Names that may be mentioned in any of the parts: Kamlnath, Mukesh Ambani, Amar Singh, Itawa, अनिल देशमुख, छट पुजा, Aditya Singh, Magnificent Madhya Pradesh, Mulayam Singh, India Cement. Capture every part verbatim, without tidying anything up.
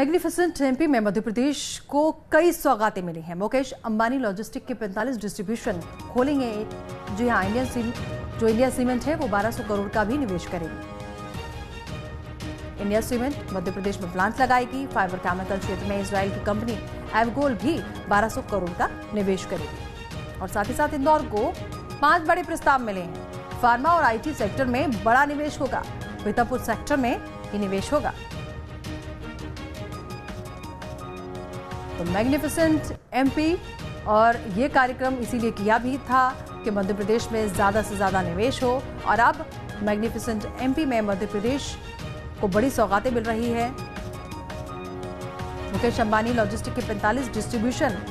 Magnificent MP में मध्य प्रदेश को कई सौगातें मिली हैं। मुकेश अंबानी लॉजिस्टिक के पैंतालीस डिस्ट्रीब्यूशन खोलेंगे। जी हां, इंडियन सीमेंट जो इंडिया सीमेंट है वो बारह सौ करोड़ का भी निवेश करेगी। इंडिया सीमेंट मध्य प्रदेश में प्लांट लगाएगी। फाइबर केमिकल क्षेत्र में इसराइल की कंपनी एवगोल भी बारह सौ करोड़ का निवेश करेगी। और साथ ही साथ इंदौर को पांच बड़े प्रस्ताव मिले हैं। फार्मा और आईटी सेक्टर में बड़ा निवेश होगा। बीतापुर सेक्टर में ये निवेश होगा। तो मैग्निफिसेंट एमपी, और ये कार्यक्रम इसीलिए किया भी था कि मध्य प्रदेश में ज्यादा से ज्यादा निवेश हो। और अब मैग्निफिसेंट एमपी में मध्य प्रदेश को बड़ी सौगातें मिल रही है। मुकेश अंबानी लॉजिस्टिक के पैंतालीस डिस्ट्रीब्यूशन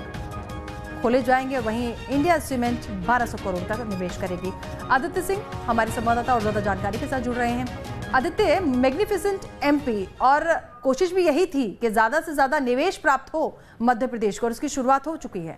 खोले जाएंगे। वहीं इंडिया सीमेंट बारह सौ करोड़ का निवेश करेगी। आदित्य सिंह हमारे संवाददाता और ज्यादा जानकारी के साथ जुड़ रहे हैं। आदित्य, मैग्निफिसेंट एमपी और कोशिश भी यही थी कि ज्यादा से ज्यादा निवेश प्राप्त हो मध्य प्रदेश को, और इसकी शुरुआत हो चुकी है।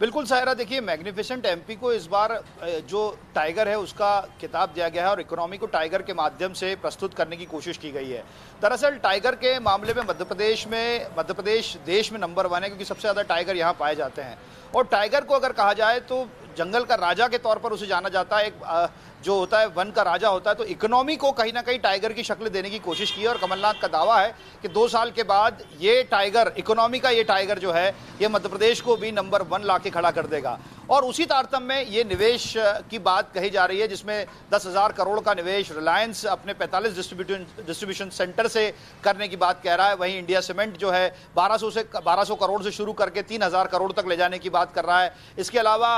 बिल्कुल सायरा, देखिए मैग्निफिसेंट एमपी को इस बार जो टाइगर है उसका खिताब दिया गया है और इकोनॉमी को टाइगर के माध्यम से प्रस्तुत करने की कोशिश की गई है। दरअसल टाइगर के मामले में मध्य प्रदेश में मध्य प्रदेश देश में नंबर वन है, क्योंकि सबसे ज़्यादा टाइगर यहाँ पाए जाते हैं। और टाइगर को अगर कहा जाए तो जंगल का राजा के तौर पर उसे जाना जाता है, एक जो होता है वन का राजा होता है। तो इकोनॉमी को कहीं ना कहीं टाइगर की शक्ल देने की कोशिश की है और कमलनाथ का दावा है कि दो साल के बाद ये टाइगर, इकोनॉमी का ये टाइगर जो है, ये मध्य प्रदेश को भी नंबर वन ला के खड़ा कर देगा। और उसी तारतम्य में ये निवेश की बात कही जा रही है, जिसमें दस हज़ार करोड़ का निवेश रिलायंस अपने पैंतालीस डिस्ट्रीब्यूशन डिस्ट्रीब्यूशन सेंटर से करने की बात कह रहा है। वहीं इंडिया सीमेंट जो है बारह सौ से बारह सौ करोड़ से शुरू करके तीन हज़ार करोड़ तक ले जाने की बात कर रहा है। इसके अलावा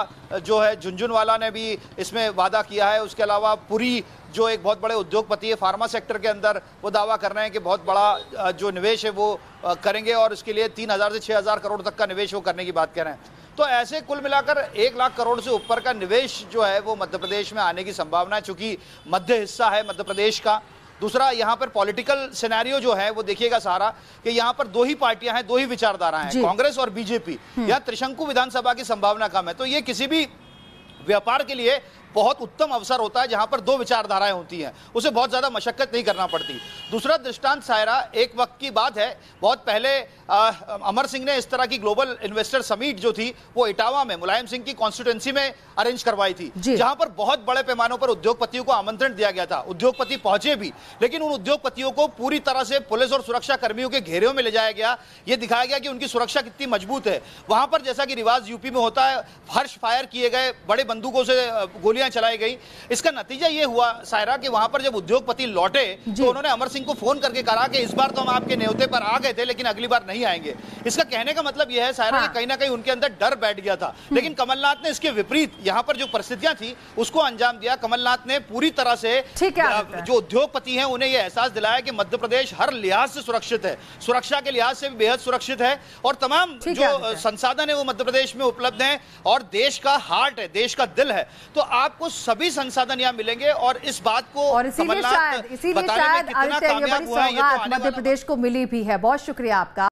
जो है झुनझुनवाला ने भी इसमें वादा किया है। उसके अलावा पूरी जो एक बहुत बड़े उद्योगपति है फार्मा सेक्टर के अंदर, वो दावा कर रहे हैं कि बहुत बड़ा जो निवेश है वो करेंगे और इसके लिए तीन हज़ार से छः हज़ार करोड़ तक का निवेश वो करने की बात कर रहे हैं। तो ऐसे कुल मिलाकर एक लाख करोड़ से ऊपर का निवेश जो है वो मध्य प्रदेश में आने की संभावना है, चूँकि मध्य हिस्सा है मध्य प्रदेश का। दूसरा, यहाँ पर पॉलिटिकल सिनेरियो जो है वो देखिएगा सारा, कि यहाँ पर दो ही पार्टियां हैं, दो ही विचारधारा हैं, कांग्रेस और बीजेपी। यहाँ त्रिशंकु विधानसभा की संभावना कम है। तो ये किसी भी व्यापार के लिए बहुत उत्तम अवसर होता है जहां पर दो विचारधाराएं होती हैं, उसे बहुत ज़्यादा मशक्कत नहीं करना पड़ती। दूसरा दृष्टांत सायरा, एक वक्त की बात है, बहुत पहले आ, अमर सिंह ने इस तरह की ग्लोबल इन्वेस्टर समिट जो थी वो इटावा में मुलायम सिंह की कॉन्स्टिट्यूएंसी में अरेंज करवाई थी, जहां पर बहुत बड़े पैमानों पर उद्योगपतियों को आमंत्रण दिया गया था। उद्योगपति पहुंचे भी, लेकिन उन उद्योगपतियों को पूरी तरह से पुलिस और सुरक्षा कर्मियों के घेरे में ले जाया गया। ये दिखाया गया कि उनकी सुरक्षा कितनी मजबूत है। वहां पर जैसा कि रिवाज यूपी में होता है, हर्ष फायर किए गए, बड़े बंदूकों से गोली चलाई गई। इसका नतीजा ये हुआ सायरा कि वहां पर जब उद्योगपति लौटे तो उन्होंने अमर सिंह को फोन करके कहा कि इस बार तो हम आपके न्योते पर आ गए थे, लेकिन अगली बार नहीं आएंगे। इसका कहने का मतलब यह है सायरा कि कहीं ना कहीं उनके अंदर डर बैठ गया था। लेकिन कमलनाथ ने इसके विपरीत यहां पर जो परिस्थितियां थी उसको अंजाम दिया। कमलनाथ ने पूरी तरह से जो उद्योगपति हैं उन्हें यह एहसास दिलाया कि मध्य प्रदेश हर लिहाज से सुरक्षित है, सुरक्षा के लिहाज से भी बेहद सुरक्षित है और तमाम जो संसाधन है वो मध्य प्रदेश में उपलब्ध है और देश का हार्ट है, देश का दिल है। तो आपको सभी संसाधन यहाँ मिलेंगे और इस बात को और इसीलिए शायद इसीलिए शायद आदित्य ये बड़ी सौगात मध्य प्रदेश को मिली भी है। बहुत शुक्रिया आपका।